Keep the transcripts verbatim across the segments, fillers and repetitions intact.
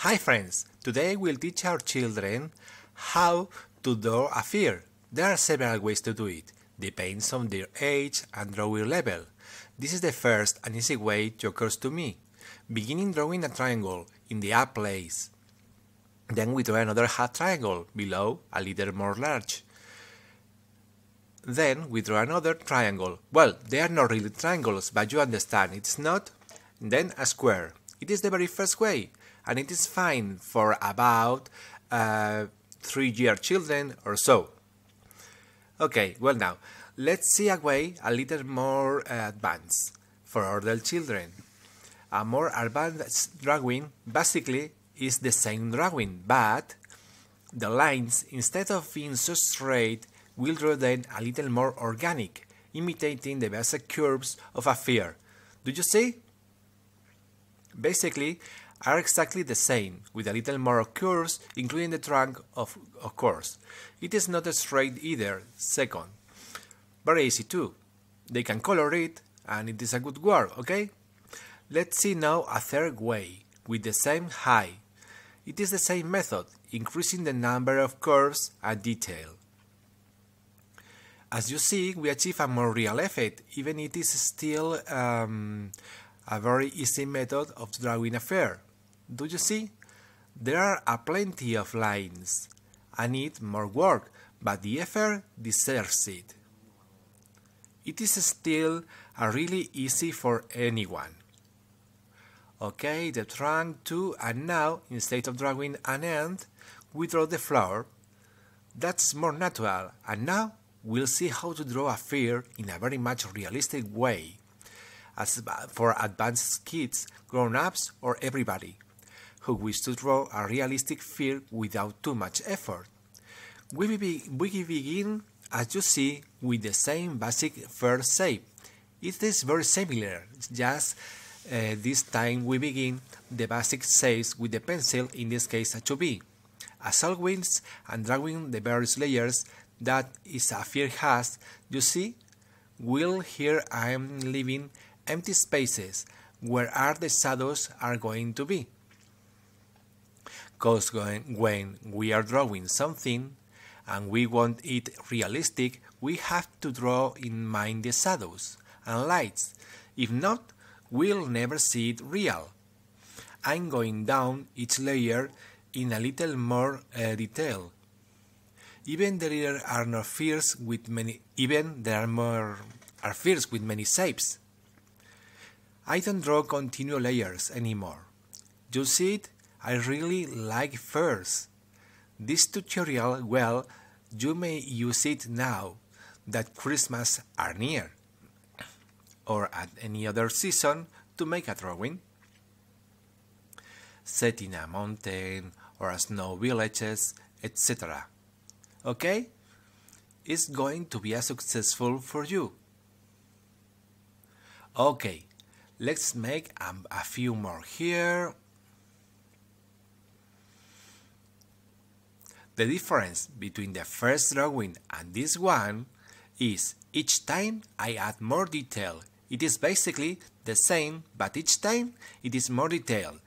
Hi friends, today we'll teach our children how to draw a figure. There are several ways to do it, depends on their age and drawing level. This is the first and easy way to occurs to me. Beginning drawing a triangle in the up place. Then we draw another half triangle below, a little more large. Then we draw another triangle. Well, they are not really triangles, but you understand, it's not. Then a square. It is the very first way. And it is fine for about uh, three-year children or so. Okay, well now, let's see a way a little more uh, advanced for older children. A more advanced drawing basically is the same drawing, but the lines, instead of being so straight, will draw them a little more organic, imitating the basic curves of a figure. Do you see? Basically, are exactly the same, with a little more curves, including the trunk, of, of course. It is not straight either, second. Very easy too. They can color it, and it is a good work, okay? Let's see now a third way, with the same height. It is the same method, increasing the number of curves and detail. As you see, we achieve a more real effect, even it is still um, a very easy method of drawing a figure. Do you see? There are a plenty of lines. I need more work, but the effort deserves it. It is still a really easy for anyone. Okay, the trunk too, and now, instead of drawing an end, we draw the flower. That's more natural, and now we'll see how to draw a figure in a very much realistic way. As for advanced kids, grown-ups or everybody who wish to draw a realistic figure without too much effort. We, be, we begin, as you see, with the same basic figure shape. It is very similar, just uh, this time we begin the basic shapes with the pencil, in this case a two B. As always, and drawing the various layers that is a figure has, you see, well, here I am leaving empty spaces where are the shadows are going to be. Because when we are drawing something and we want it realistic, we have to draw in mind the shadows and lights. If not, we'll never see it real. I'm going down each layer in a little more uh, detail. Even there are no figures with many even there are more are figures with many shapes. I don't draw continuous layers anymore. You see it? I really like furs. This tutorial, well, you may use it now that Christmas are near, or at any other season to make a drawing. Set in a mountain or a snow villages, et cetera. Okay? It's going to be a successful for you. Okay. Let's make um, a few more here. The difference between the first drawing and this one is each time I add more detail. It is basically the same, but each time it is more detailed.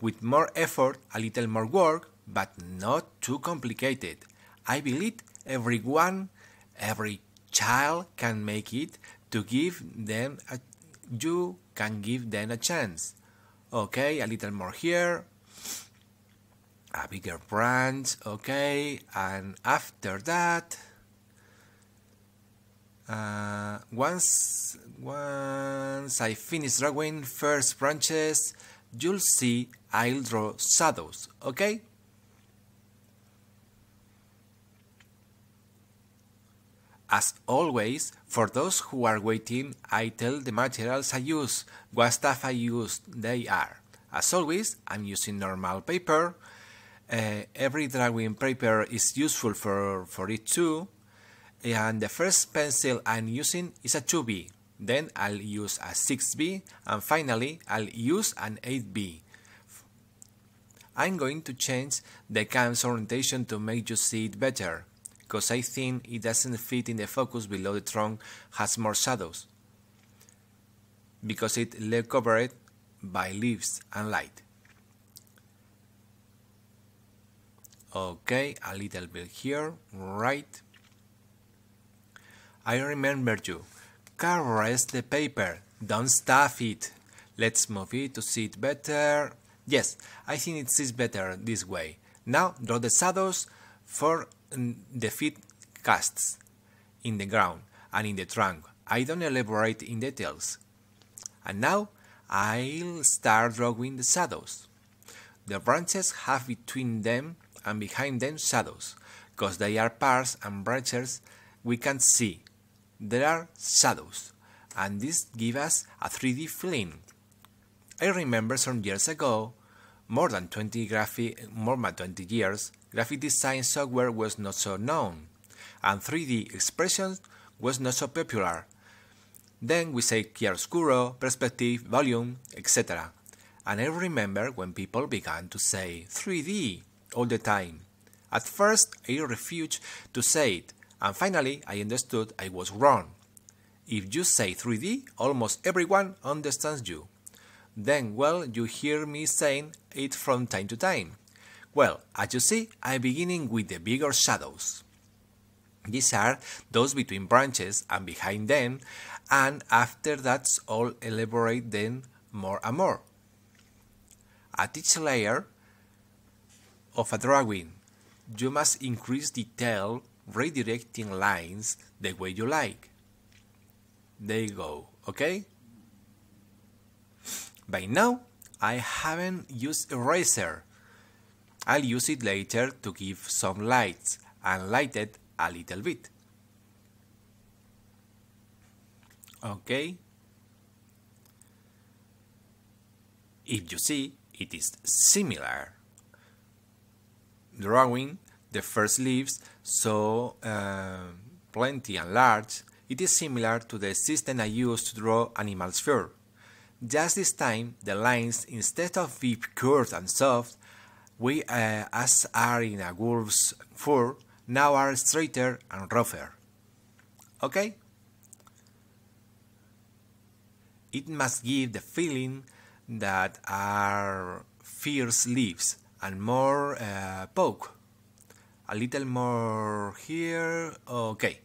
With more effort, a little more work, but not too complicated. I believe everyone, every child can make it to give them a you can give them a chance. Okay, a little more here, a bigger branch, okay, and after that, uh, once, once I finish drawing first branches, you'll see I'll draw shadows, okay? As always, for those who are waiting, I tell the materials I use, what stuff I use they are. As always, I'm using normal paper. Uh, every drawing paper is useful for, for it too. And the first pencil I'm using is a two B. Then I'll use a six B. And finally, I'll use an eight B. I'm going to change the cam's orientation to make you see it better, because I think it doesn't fit in the focus below the trunk, has more shadows, because it's covered by leaves and light. Okay, a little bit here, right? I remember you. Caress the paper, don't stuff it. Let's move it to see it better. Yes, I think it sees better this way. Now draw the shadows for the feet casts in the ground and in the trunk. I don't elaborate in details. And now I'll start drawing the shadows. The branches have between them and behind them shadows. Because they are parts and branches we can't see. There are shadows. And this gives us a three D feeling. I remember some years ago, more than twenty graphic, more than twenty years, graphic design software was not so known, and three D expression was not so popular. Then we say chiaroscuro, perspective, volume, et cetera. And I remember when people began to say three D all the time. At first I refused to say it, and finally I understood I was wrong. If you say three D, almost everyone understands you. Then, well, you hear me saying it from time to time. Well, as you see, I'm beginning with the bigger shadows. These are those between branches and behind them, and after that I'll elaborate them more and more. At each layer of a drawing, you must increase detail, redirecting lines the way you like. There you go, okay? By now, I haven't used eraser. I'll use it later to give some lights and light it a little bit. Okay. If you see, it is similar. Drawing the first leaves so uh, plenty and large, it is similar to the system I used to draw animal fur. Just this time, the lines, instead of being curved and soft, we uh, as are in a wolf's fur, now are straighter and rougher. Okay? It must give the feeling that are fierce leaves and more uh, poke. A little more here. Okay.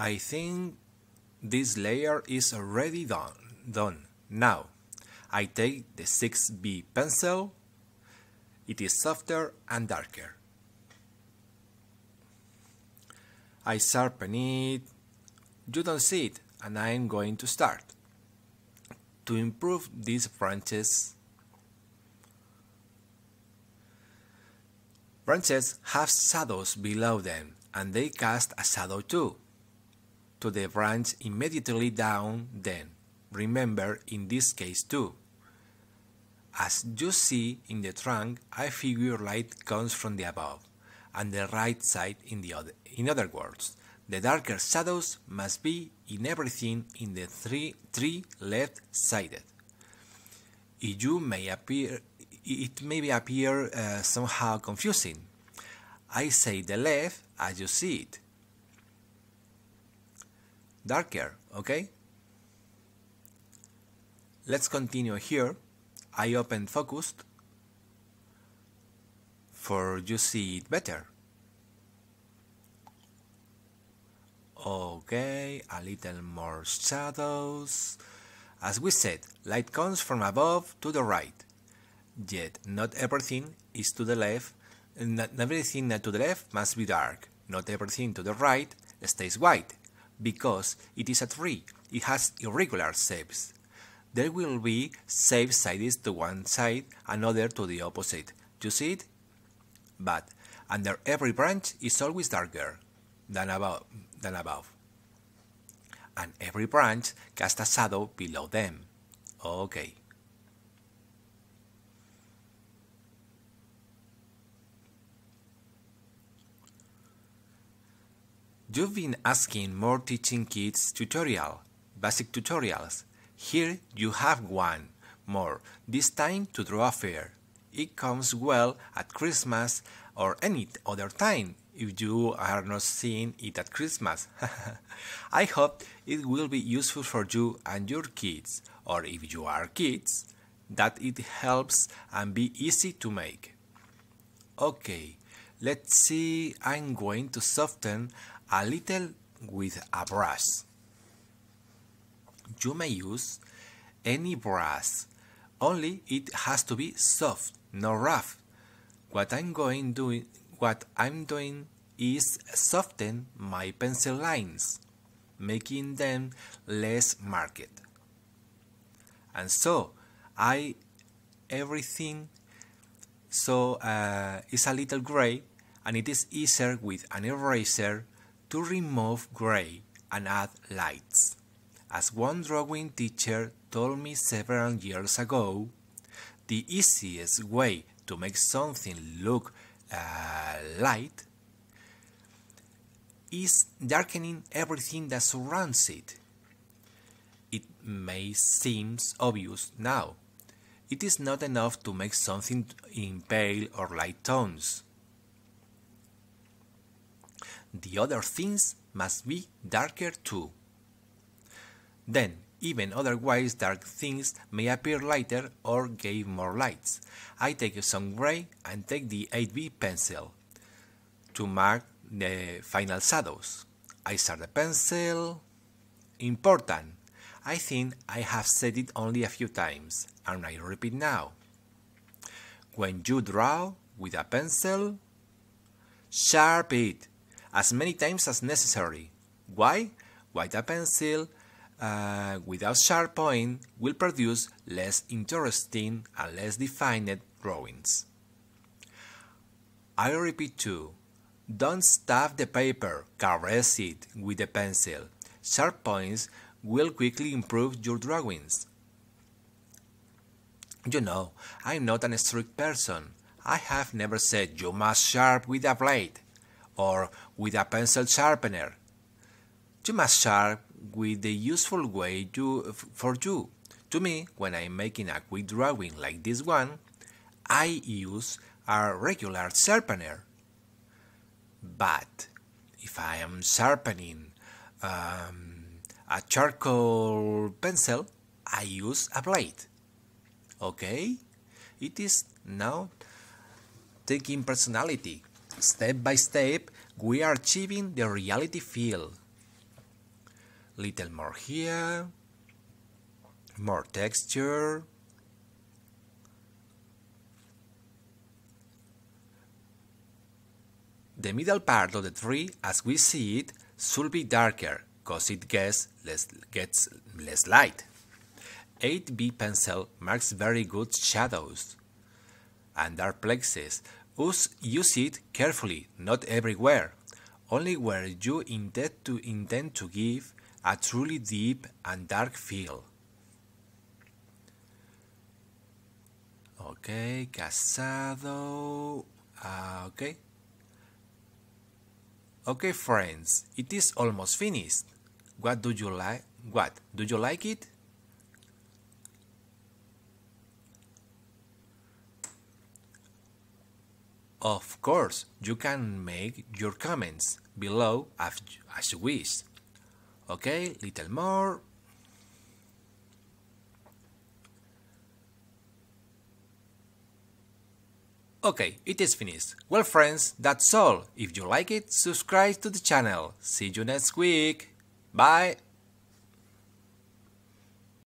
I think this layer is already done. done. Now, I take the six B pencil. It is softer and darker. I sharpen it. You don't see it, and I am going to start to improve these branches. Branches have shadows below them, and they cast a shadow too. To the branch immediately down then. Remember in this case too. As you see in the trunk, I figure light comes from the above and the right side in the other. In other words, the darker shadows must be in everything in the three, three left-sided. It, you may appear, it may appear uh, somehow confusing. I say the left as you see it. Darker, okay? Let's continue here. I open focused for you see it better. Okay, a little more shadows. As we said, light comes from above to the right. Yet not everything is to the left. Not everything to the left must be dark. Not everything to the right stays white. Because it is a tree, it has irregular shapes. There will be shapes sides to one side, another to the opposite. You see it? But under every branch is always darker than above, than above. And every branch casts a shadow below them. Okay. You've been asking more Teaching Kids tutorial, basic tutorials. Here you have one more, this time to draw a fair. It comes well at Christmas or any other time if you are not seeing it at Christmas. I hope it will be useful for you and your kids, or if you are kids, that it helps and be easy to make. Okay, let's see, I'm going to soften a little with a brush. You may use any brush, only it has to be soft, not rough. What I'm going doing, what I'm doing is soften my pencil lines, making them less marked. And so I everything so uh, is a little gray, and it is easier with an eraser to remove gray and add lights. As one drawing teacher told me several years ago, the easiest way to make something look uh, light is darkening everything that surrounds it. It may seem obvious now. It is not enough to make something in pale or light tones. The other things must be darker too. Then, even otherwise dark things may appear lighter or give more lights. I take some gray and take the eight B pencil to mark the final shadows. I start the pencil. Important! I think I have said it only a few times, and I repeat now. When you draw with a pencil, sharp it as many times as necessary. Why? Why the pencil Uh, without sharp point will produce less interesting and less defined drawings. I repeat too, don't stuff the paper, caress it with the pencil. Sharp points will quickly improve your drawings. You know, I'm not an strict person. I have never said you must sharp with a blade or with a pencil sharpener. You must sharp with the useful way you, for you. To me, when I'm making a quick drawing like this one, I use a regular sharpener. But if I am sharpening um, a charcoal pencil, I use a blade. Okay? It is now taking personality. Step by step, we are achieving the reality feel. Little more here, more texture, the middle part of the tree as we see it should be darker cause it gets less, gets less light. eight B pencil marks very good shadows and dark places. Use it carefully, not everywhere, only where you intend to, intend to give a truly deep and dark feel. Okay, casado. Uh, okay. Okay, friends, it is almost finished. What do you like? What? Do you like it? Of course, you can make your comments below as you wish. Okay, little more. Okay, it is finished. Well, friends, that's all. If you like it, subscribe to the channel. See you next week. Bye.